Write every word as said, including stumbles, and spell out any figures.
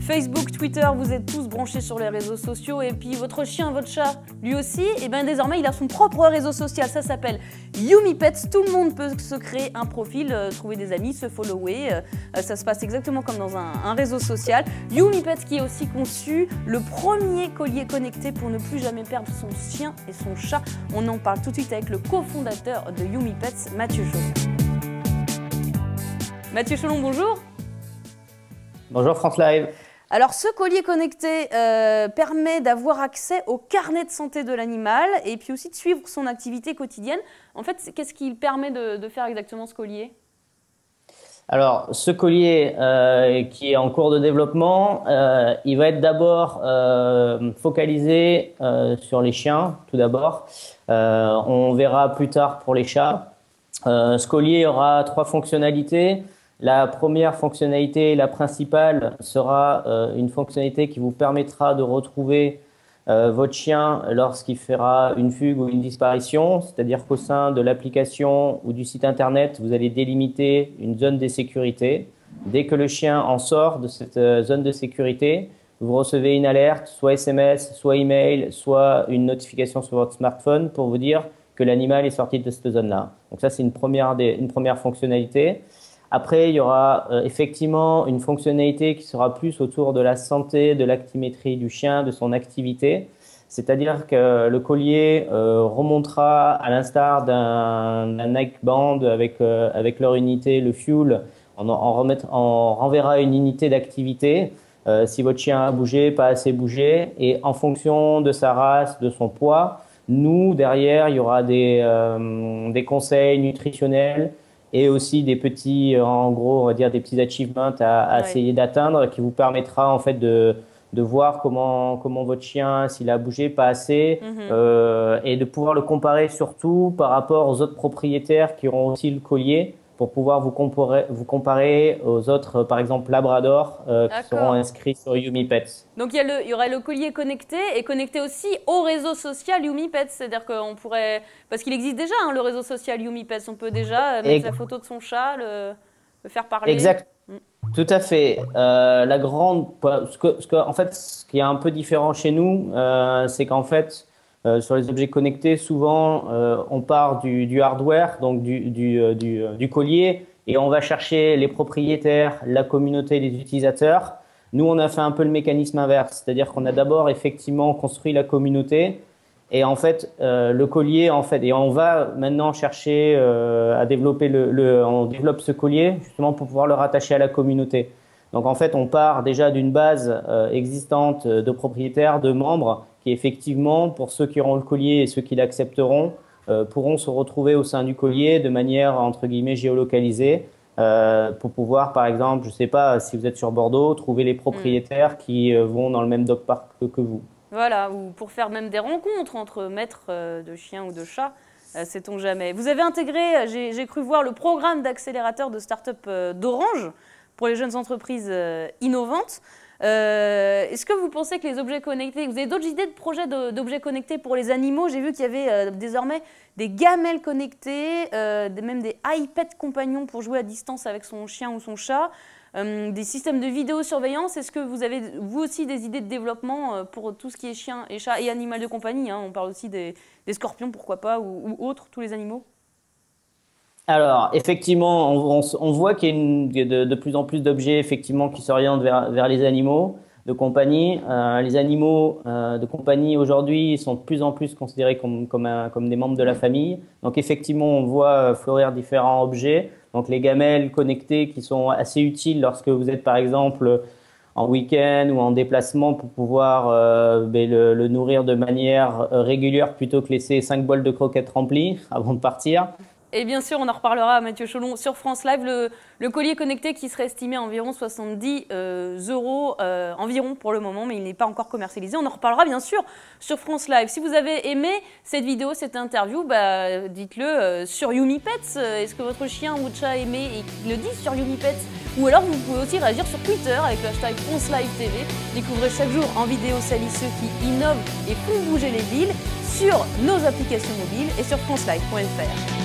Facebook, Twitter, vous êtes tous branchés sur les réseaux sociaux. Et puis votre chien, votre chat, lui aussi, et bien désormais il a son propre réseau social. Ça s'appelle Yummypets. Tout le monde peut se créer un profil, euh, trouver des amis, se follower. Euh, ça se passe exactement comme dans un, un réseau social. Yummypets qui est aussi conçu le premier collier connecté pour ne plus jamais perdre son chien et son chat. On en parle tout de suite avec le cofondateur de Yummypets, Matthieu Glayrouse. Matthieu Glayrouse, bonjour. Bonjour France Live. Alors ce collier connecté euh, permet d'avoir accès au carnet de santé de l'animal et puis aussi de suivre son activité quotidienne. En fait, qu'est-ce qu'il permet de, de faire exactement ce collier? Alors ce collier euh, qui est en cours de développement, euh, il va être d'abord euh, focalisé euh, sur les chiens tout d'abord. Euh, on verra plus tard pour les chats. Euh, ce collier aura trois fonctionnalités. La première fonctionnalité, la principale, sera euh, une fonctionnalité qui vous permettra de retrouver euh, votre chien lorsqu'il fera une fugue ou une disparition, c'est-à-dire qu'au sein de l'application ou du site internet, vous allez délimiter une zone de sécurité. Dès que le chien en sort de cette euh, zone de sécurité, vous recevez une alerte, soit S M S, soit email, soit une notification sur votre smartphone pour vous dire que l'animal est sorti de cette zone-là. Donc ça, c'est une première, une première fonctionnalité. Après, il y aura euh, effectivement une fonctionnalité qui sera plus autour de la santé, de l'actimétrie du chien, de son activité. C'est-à-dire que le collier euh, remontera, à l'instar d'un Nike Band avec, euh, avec leur unité, le Fuel, on, en remettre, on renverra une unité d'activité. Euh, si votre chien a bougé, pas assez bougé, et en fonction de sa race, de son poids, nous, derrière, il y aura des, euh, des conseils nutritionnels et aussi des petits, en gros, on va dire des petits achievements à, à ouais. essayer d'atteindre qui vous permettra en fait de, de voir comment, comment votre chien, s'il a bougé, pas assez, mm-hmm. euh, et de pouvoir le comparer surtout par rapport aux autres propriétaires qui auront aussi le collier pour pouvoir vous comparer, vous comparer aux autres, par exemple Labrador, euh, qui seront inscrits sur Yummypets. Donc il y, a le, il y aurait le collier connecté et connecté aussi au réseau social Yummypets, c'est-à-dire qu'on pourrait, parce qu'il existe déjà hein, le réseau social Yummypets, on peut déjà mettre et... la photo de son chat, le, le faire parler. Exact. Mm. Tout à fait. Euh, la grande, ce que, ce que, en fait, ce qui est un peu différent chez nous, euh, c'est qu'en fait Euh, sur les objets connectés, souvent, euh, on part du, du hardware, donc du, du, euh, du, euh, du collier, et on va chercher les propriétaires, la communauté, les utilisateurs. Nous, on a fait un peu le mécanisme inverse, c'est-à-dire qu'on a d'abord effectivement construit la communauté, et en fait, euh, le collier, en fait, et on va maintenant chercher euh, à développer le, le, on développe ce collier justement pour pouvoir le rattacher à la communauté. Donc en fait, on part déjà d'une base euh, existante de propriétaires, de membres, qui effectivement, pour ceux qui auront le collier et ceux qui l'accepteront, euh, pourront se retrouver au sein du collier de manière, entre guillemets, géolocalisée, euh, pour pouvoir, par exemple, je ne sais pas, si vous êtes sur Bordeaux, trouver les propriétaires mmh. qui euh, vont dans le même dog park que vous. Voilà, ou pour faire même des rencontres entre maîtres euh, de chiens ou de chats. Euh, sait-on jamais. Vous avez intégré, j'ai cru voir, le programme d'accélérateur de start-up euh, d'Orange pour les jeunes entreprises euh, innovantes. Euh, Est-ce que vous pensez que les objets connectés, vous avez d'autres idées de projets d'objets connectés pour les animaux? J'ai vu qu'il y avait euh, désormais des gamelles connectées, euh, même des iPads compagnons pour jouer à distance avec son chien ou son chat, euh, des systèmes de vidéosurveillance. Est-ce que vous avez vous aussi des idées de développement pour tout ce qui est chien et chat et animal de compagnie, hein? On parle aussi des, des scorpions, pourquoi pas, ou, ou autres, tous les animaux. Alors, effectivement, on, on, on voit qu'il y a une, de, de plus en plus d'objets effectivement qui s'orientent vers, vers les animaux de compagnie. Euh, les animaux euh, de compagnie aujourd'hui sont de plus en plus considérés comme, comme, un, comme des membres de la famille. Donc, effectivement, on voit fleurir différents objets. Donc, les gamelles connectées qui sont assez utiles lorsque vous êtes, par exemple, en week-end ou en déplacement pour pouvoir euh, le, le nourrir de manière régulière plutôt que laisser cinq bols de croquettes remplis avant de partir. Et bien sûr, on en reparlera à Matthieu Glayrouse sur France Live, le, le collier connecté qui serait estimé à environ soixante-dix euh, euros euh, environ pour le moment, mais il n'est pas encore commercialisé. On en reparlera bien sûr sur France Live. Si vous avez aimé cette vidéo, cette interview, bah, dites-le euh, sur Yummypets. Est-ce que votre chien ou chat aimé et le dit sur Yummypets? Ou alors vous pouvez aussi réagir sur Twitter avec le hashtag France Live T V. Découvrez chaque jour en vidéo celles et ceux qui innovent et font bouger les villes sur nos applications mobiles et sur franceLive point fr.